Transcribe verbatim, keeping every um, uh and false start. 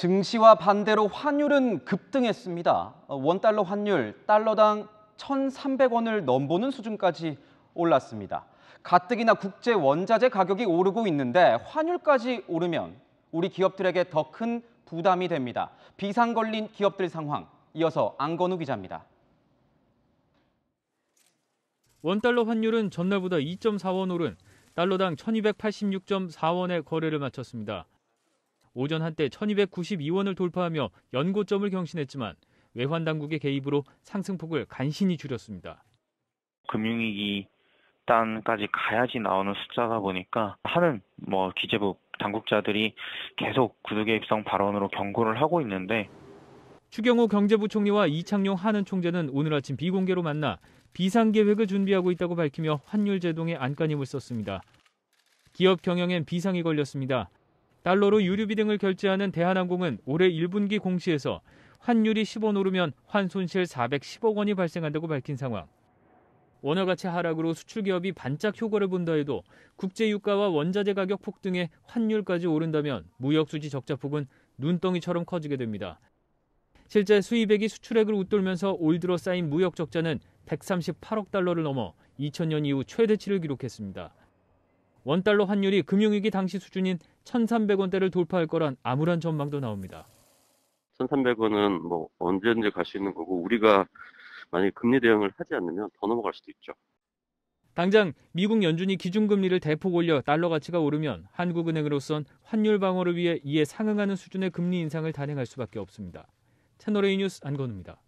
증시와 반대로 환율은 급등했습니다. 원달러 환율, 달러당 천삼백 원을 넘보는 수준까지 올랐습니다. 가뜩이나 국제 원자재 가격이 오르고 있는데 환율까지 오르면 우리 기업들에게 더 큰 부담이 됩니다. 비상 걸린 기업들 상황, 이어서 안건우 기자입니다. 원달러 환율은 전날보다 이 점 사 원 오른 달러당 천이백팔십육 점 사 원의 거래를 마쳤습니다. 오전 한때 천이백구십이 원을 돌파하며 연고점을 경신했지만 외환 당국의 개입으로 상승폭을 간신히 줄였습니다. 금융위기 단까지 가야지 나오는 숫자다 보니까 하는 뭐 기재부 당국자들이 계속 구두개입성 발언으로 경고를 하고 있는데, 추경호 경제부총리와 이창용 한은 총재는 오늘 아침 비공개로 만나 비상계획을 준비하고 있다고 밝히며 환율 제동에 안간힘을 썼습니다. 기업 경영엔 비상이 걸렸습니다. 달러로 유류비 등을 결제하는 대한항공은 올해 일 분기 공시에서 환율이 십 원 오르면 환손실 사백십억 원이 발생한다고 밝힌 상황. 원화 가치 하락으로 수출기업이 반짝 효과를 본다 해도 국제유가와 원자재 가격 폭등에 환율까지 오른다면 무역수지 적자폭은 눈덩이처럼 커지게 됩니다. 실제 수입액이 수출액을 웃돌면서 올 들어 쌓인 무역 적자는 백삼십팔억 달러를 넘어 이천 년 이후 최대치를 기록했습니다. 원달러 환율이 금융위기 당시 수준인 천삼백 원대를 돌파할 거란 암울한 전망도 나옵니다. 천삼백 원은 뭐 언제든지 갈 수 있는 거고, 우리가 만약에 금리 대응을 하지 않으면 더 넘어갈 수도 있죠. 당장 미국 연준이 기준금리를 대폭 올려 달러 가치가 오르면 한국은행으로선 환율 방어를 위해 이에 상응하는 수준의 금리 인상을 단행할 수밖에 없습니다. 채널A 뉴스 안건우입니다.